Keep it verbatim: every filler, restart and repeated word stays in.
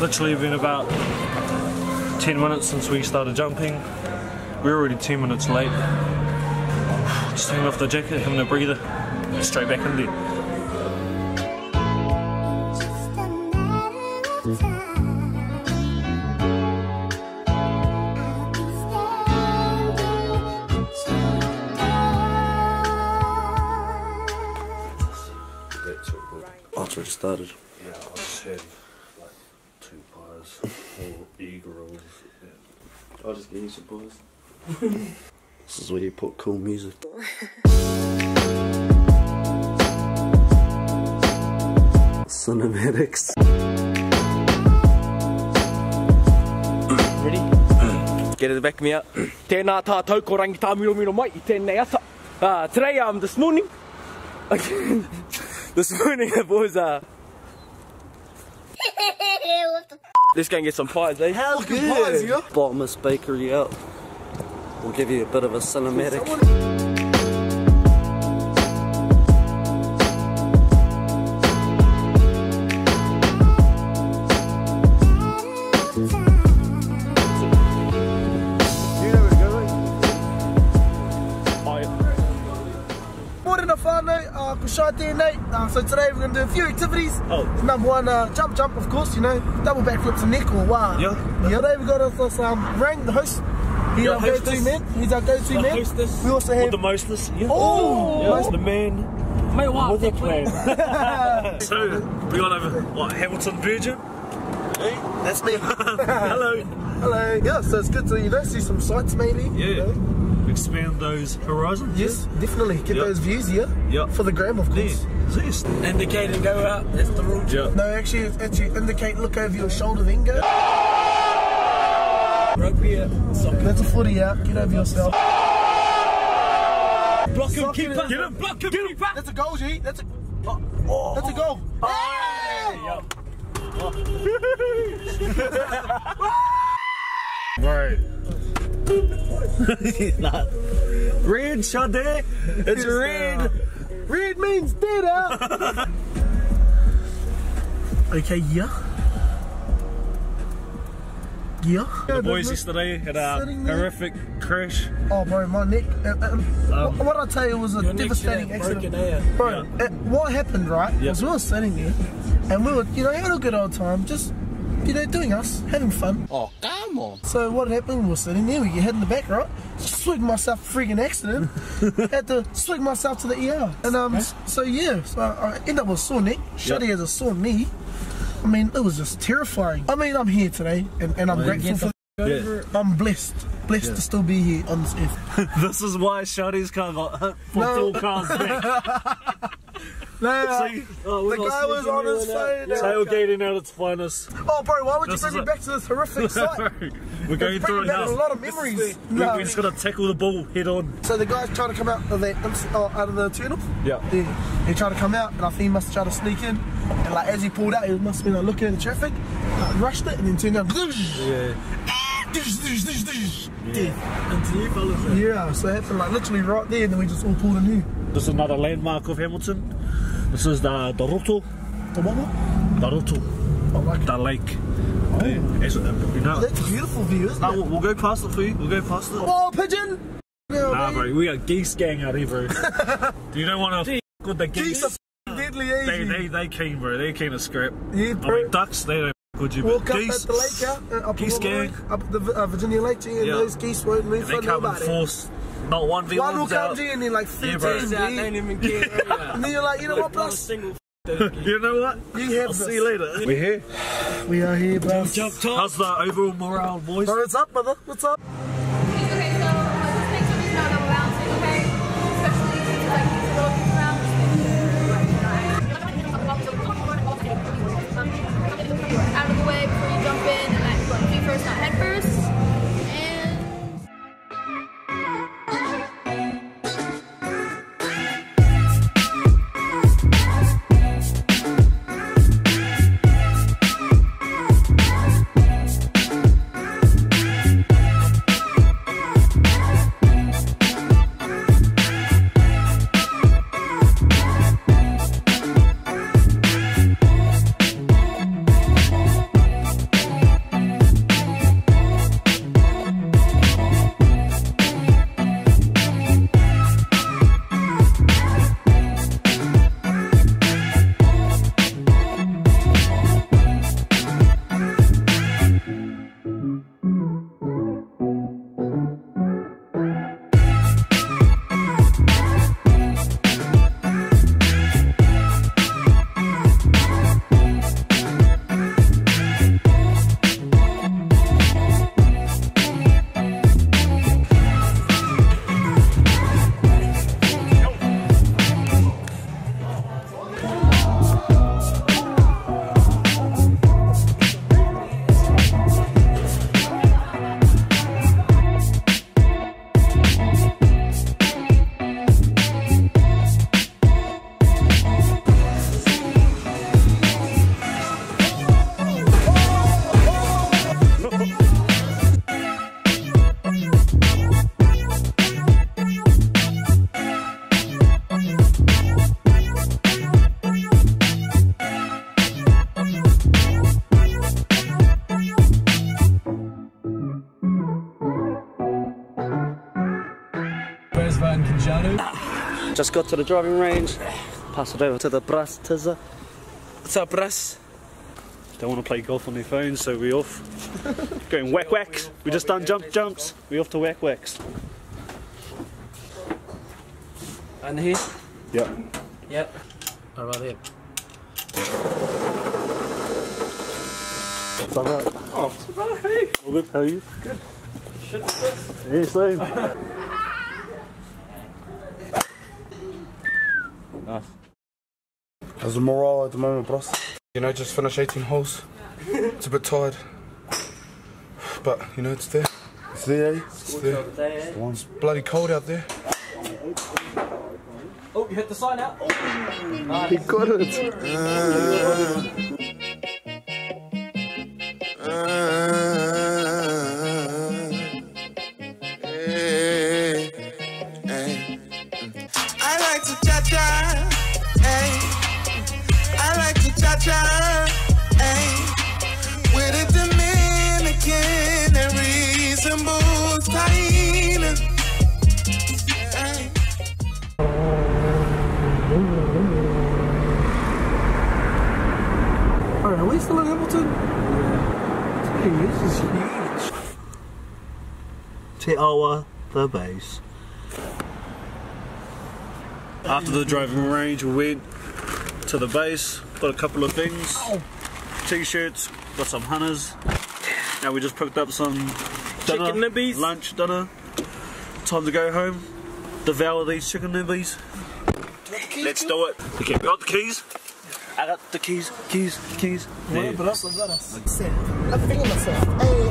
literally been about ten minutes since we started jumping. We're already ten minutes late. Just taking off the jacket, having a breather, straight back in there. After it started. Yeah, I just had like two pies, four egg rolls. And I'll just give you some pies. This is where you put cool music. Cinematics. Ready? Get it, back me up. Tēnā tātou ko rangi tā miro miro mai I tēnei ata. Uh, today, um, this morning, again, This morning the boys are... Let's go and get some pies, eh? Hell good! Pies, yeah. Bottomless bakery out. We'll give you a bit of a cinematic. You know where to go, right? Morena whānau, uh, ko shai tēnei. Uh, so today we're going to do a few activities. Oh. Number one, uh, jump jump, of course, you know, double backflips and neck or wā. Yeah. Yeah, today we got us, us um, Rang, the host. He's yeah, our go-to man. He's our go-to man. Hostess. We also have... With the mostest. Yeah. Oh! Yeah, most... The man. Mate, wow, with a plan. So, we got over, what, Hamilton, Virgin? Hey, that's me. Hello. Hello. Yeah, so it's good to, you know, see some sights maybe. Yeah. You know? Expand those horizons. Yes, yeah. Definitely. Get yep. those views here. Yeah. For the gram, of course. Yeah. Yes. Indicate and go out. That's the rule. Yep. No, actually, it's actually indicate. Look over your shoulder, then go. Yep. Rugby out. Soccer. That's a footy out. Get over yourself. Block him, keeper. Get him. Block him, keeper. That's a goal, G. That's a. Oh. Oh. That's a goal. Oh. Yep. Oh. Right. Nah. Red shot there. It's red. Uh, red means dead out. Okay, yeah. Yeah. The boys yesterday had a horrific crash. Oh, bro, my neck. Uh, um, um, what I tell you was a devastating accident. Bro, yeah. it, what happened, right? Yep. Was we were sitting there, and we were, you know, having a good old time, just. You know, doing us, having fun. Oh, come on. So what happened, we were sitting there, we get hit in the back, right? Swig myself, freaking accident. Had to swig myself to the E R. And um, okay. so yeah, so I end up with a sore neck. Shuddy yep. has a sore knee. I mean, it was just terrifying. I mean, I'm here today, and, and I'm well, grateful for yeah. I'm blessed. Blessed yeah. to still be here on this earth. This is why Shuddy's kind of a for no. full cars back. No, See, oh, the guy was on his phone. Tailgating out its finest. Oh, bro, why would this you bring me back to this horrific site? We're going through it now. A lot of memories. No. We're just gonna tackle the ball head on. So the guy's trying to come out of that, uh, out of the tunnel. Yeah. yeah. He tried to come out, and I think he must try to sneak in. And like as he pulled out, he must have been like, looking at the traffic, like, rushed it, and then turned down. Yeah. Yeah. Until you fell off. Yeah. So it happened like literally right there, and then we just all pulled a new. This is another landmark of Hamilton. This is the Dorotoo. The what? Dorotoo. I like it. The lake. Oh. Yeah. It's, you know, that's a beautiful view, isn't nah, it? We'll, we'll go past it for you. We'll go past it. Oh, pigeon! No, nah, bro, we are geese gang out here, bro. You don't want to f*** with the geese. Geese are deadly easy. They, they, they keen, bro. They keen to scrap. Yeah, bro. I mean, ducks, they don't f*** with you, but walk geese. Walk up at the lake, uh, up geese gang. Up at the uh, Virginia Lake, and yeah. those geese won't move for nobody. They come in force. Not one v one. One will come to you and then like fifteen yeah, out, don't even care. Yeah. And then you're like, you know what, boss? You know what? You have I'll this. See you later. We're here. We are here, boss. How's the overall morale, boys? No, what's up, brother? What's up? Okay, so let's make sure you're not overbalancing, okay? Especially if you like these little things around. Out of the way before you jump in. And like, feet first, not head first. Just got to the driving range, pass it over to the brass tizzer. What's up, brass? Don't want to play golf on their phones, so we're off. Going whack whacks. We just done jump jumps. We're off to whack whacks. And here? Yep. Yep. What about here? What's up, right? Oh, what's up, hey? All good, how are you? Good. Shit, what's this? Yeah, same. Nice. How's the morale at the moment, bros? You know, just finished eighteen holes. It's a bit tired. But, you know, it's there. It's there, eh? It's there. It's bloody cold out there. Oh, you hit the sign out. Oh. Nice. He got it. Uh, uh, hey, hey. I like to cha-cha. Cha-cha, ayy, with a Dominican that resembles Taina. Alright, are we still in Hamilton? Yeah. This is huge. Te Awa, the base. After the driving range, we went to the base. Got a couple of things, t-shirts, got some hunters. Now we just picked up some dinner, chicken nibbies. Lunch, dinner. Time to go home, devour these chicken nibbies. Let's do it. Okay, we got the keys. I got the keys, keys, keys. Yeah. Yeah. I'm feeling myself. Hey.